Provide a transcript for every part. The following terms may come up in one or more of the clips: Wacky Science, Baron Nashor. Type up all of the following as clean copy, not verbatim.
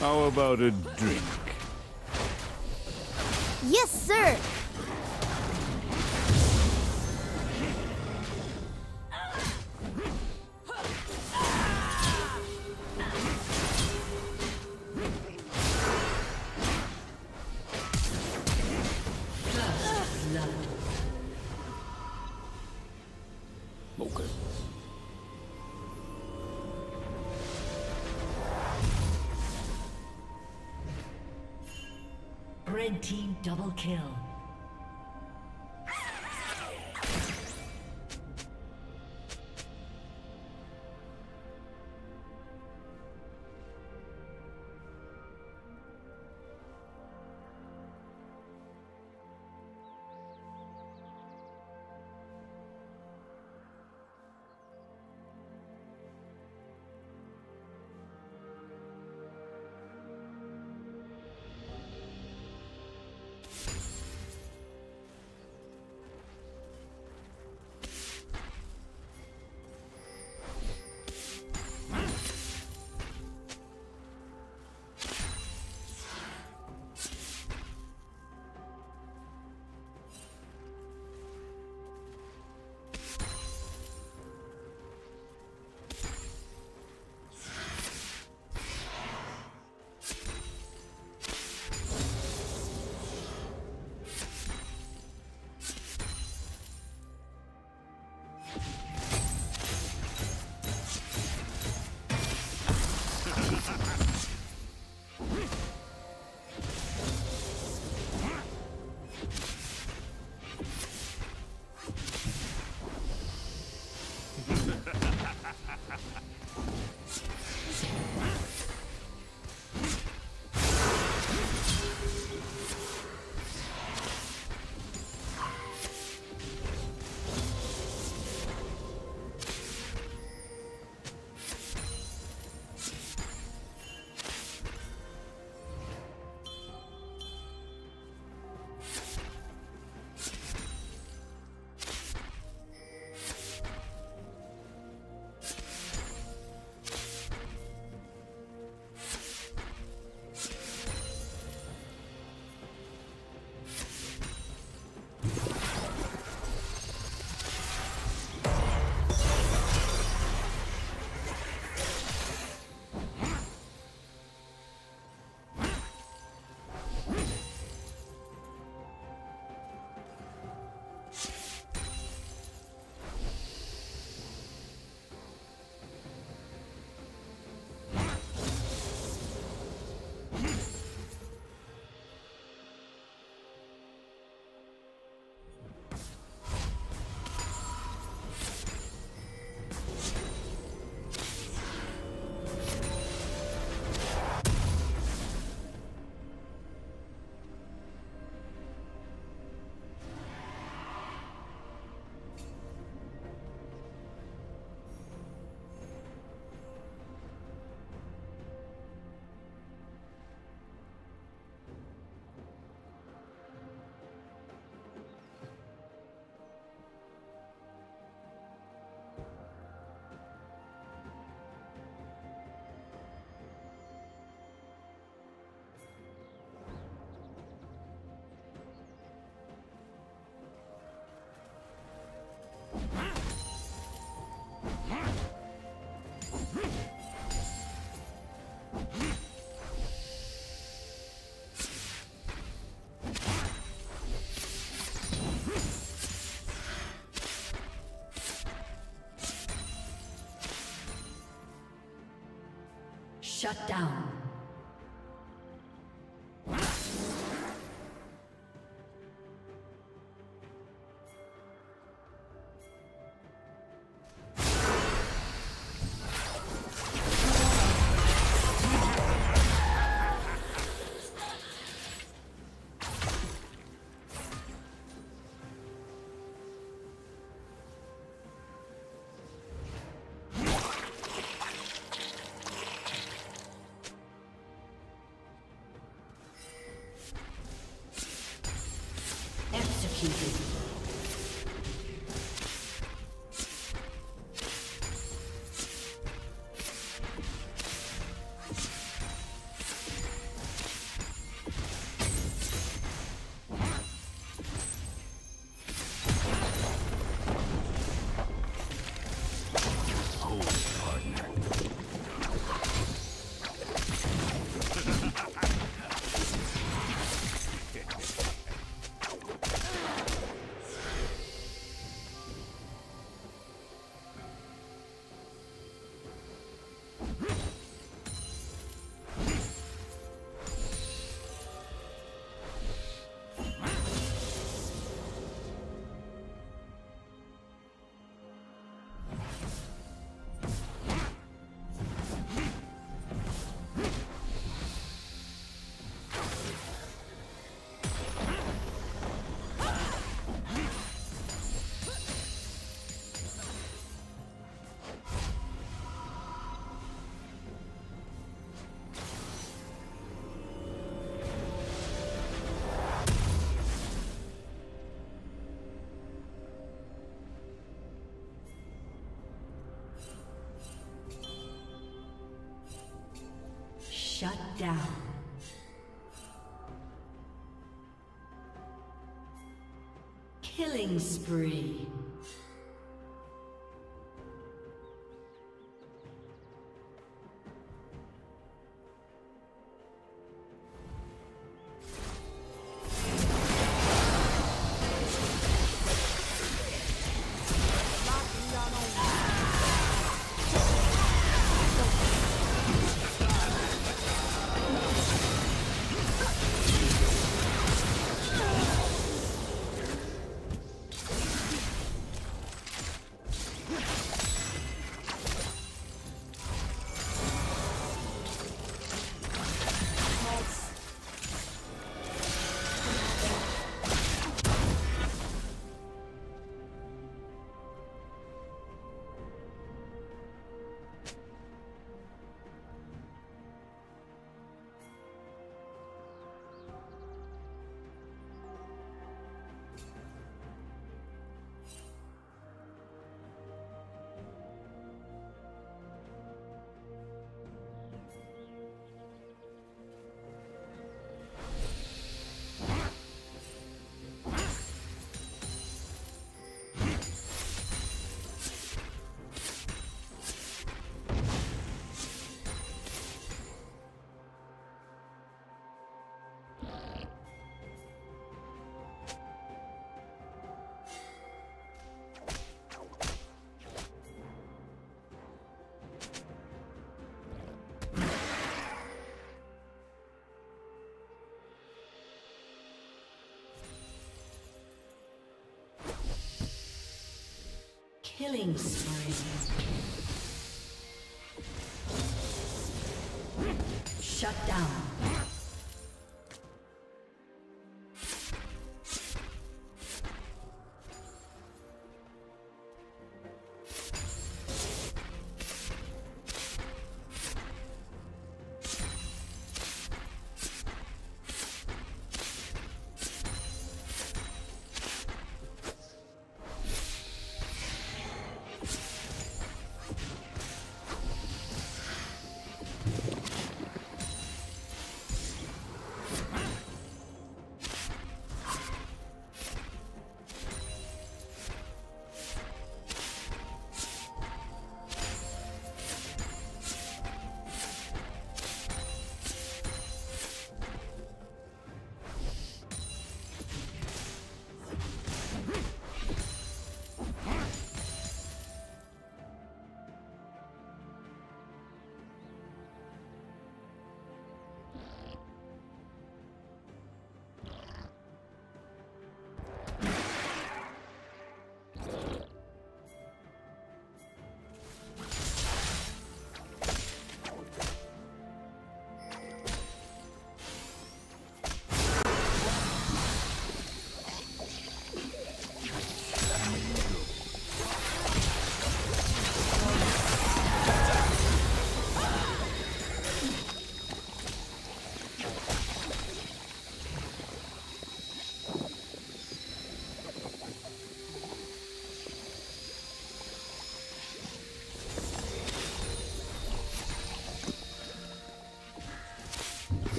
How about a drink? Yes, sir! Red team double kill. Shut down. Shut down. Killing spree. Killing spree. Shut down.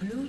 Blue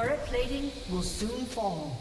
Turret plating will soon fall.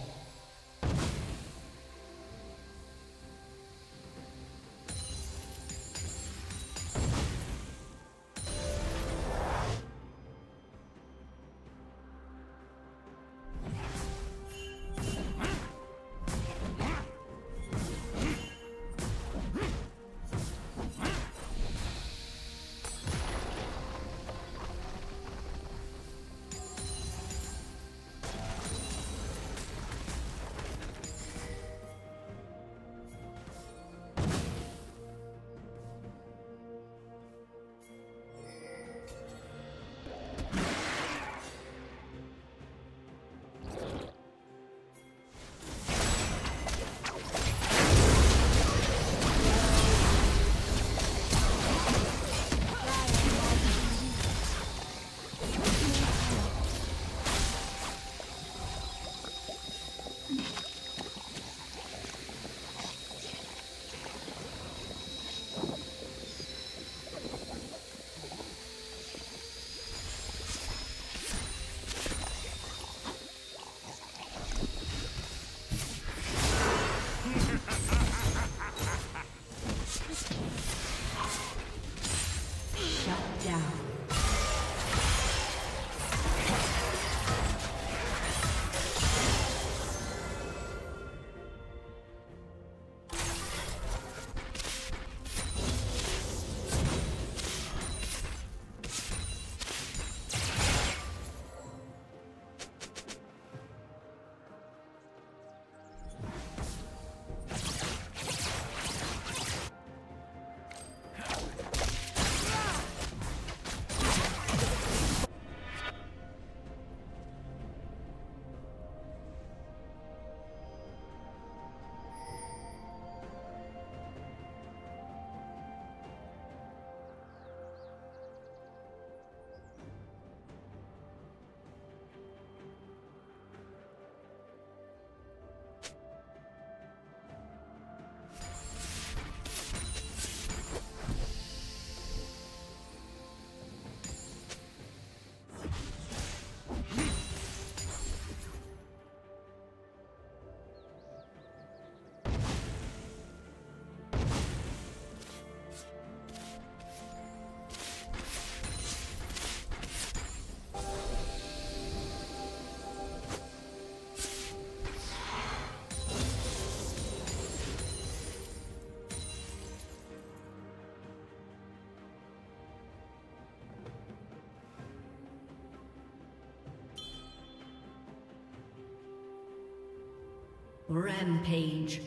Rampage.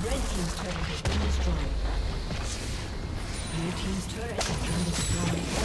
Red team's turret has been destroyed. Blue team's turret has been destroyed.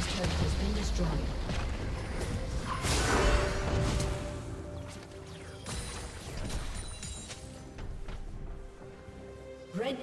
team's turret has been destroyed. Red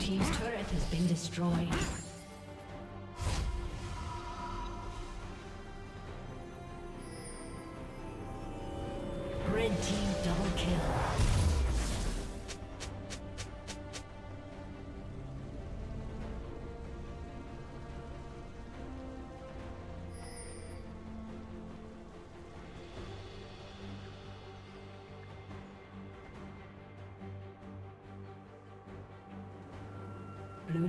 Team's turret has been destroyed. Blue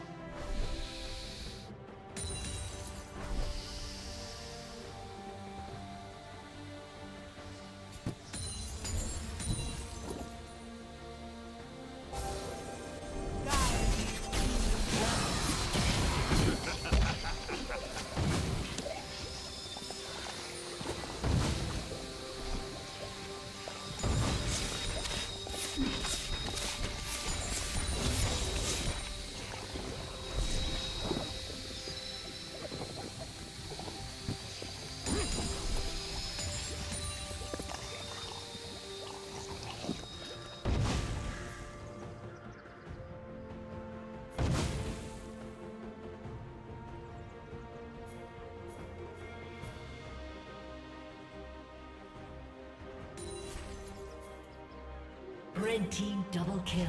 Red team double kill.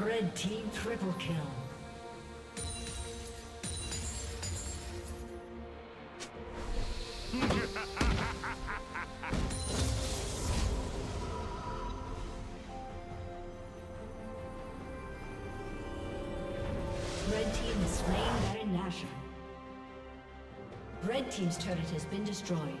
Red team triple kill. Red team is slain Baron Nashor. Red team's turret has been destroyed.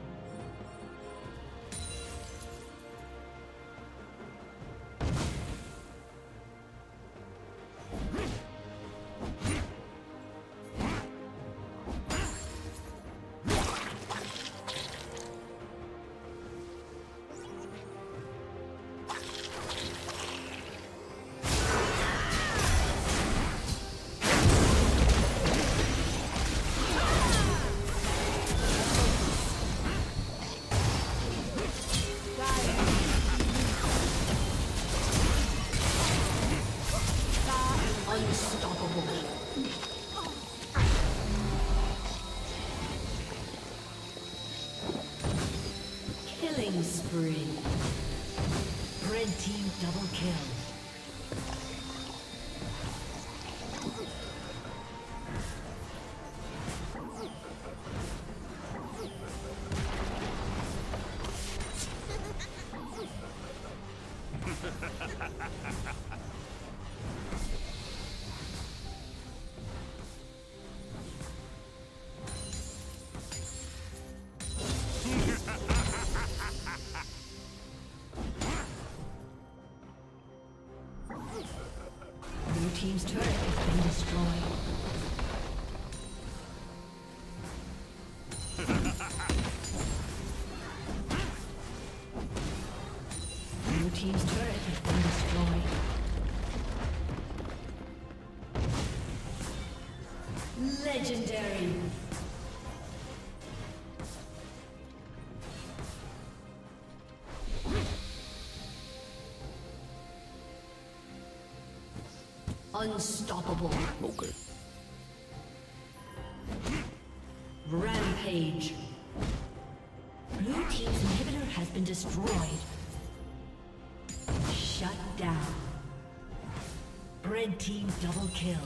Spree. Red team double kill. Team's turret has been destroyed. Unstoppable. Okay. Rampage. Blue team's inhibitor has been destroyed. Shut down. Red team double kill.